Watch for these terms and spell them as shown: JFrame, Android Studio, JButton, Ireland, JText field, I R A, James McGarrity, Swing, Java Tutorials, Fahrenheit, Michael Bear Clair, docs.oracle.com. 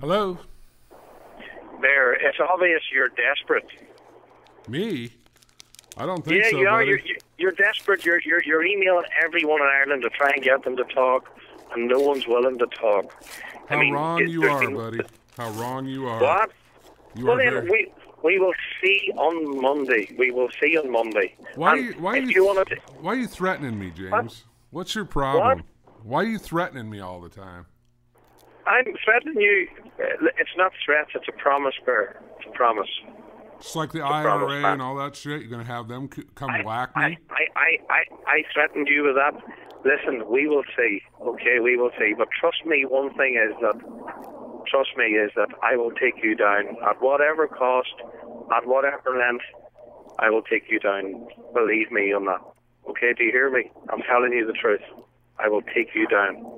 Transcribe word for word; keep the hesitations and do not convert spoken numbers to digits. Hello? Bear, it's obvious you're desperate. Me? I don't think yeah, so, Yeah, you are. You're desperate. You're, you're, you're emailing everyone in Ireland to try and get them to talk, and no one's willing to talk. How I mean, wrong it, you are, been... buddy. How wrong you are. What? You well, are then, we, we will see on Monday. We will see on Monday. Why are you, why are you, you wanna... why are you threatening me, James? What? What's your problem? What? Why are you threatening me all the time? I'm threatening you. It's not threats. It's a promise, Bear. It's a promise. It's like the I R A and all that shit. You're going to have them come I, whack me? I, I, I, I threatened you with that. Listen, we will see. Okay, we will see. But trust me, one thing is that, trust me, is that I will take you down. At whatever cost, at whatever length, I will take you down. Believe me on that. Okay, do you hear me? I'm telling you the truth. I will take you down.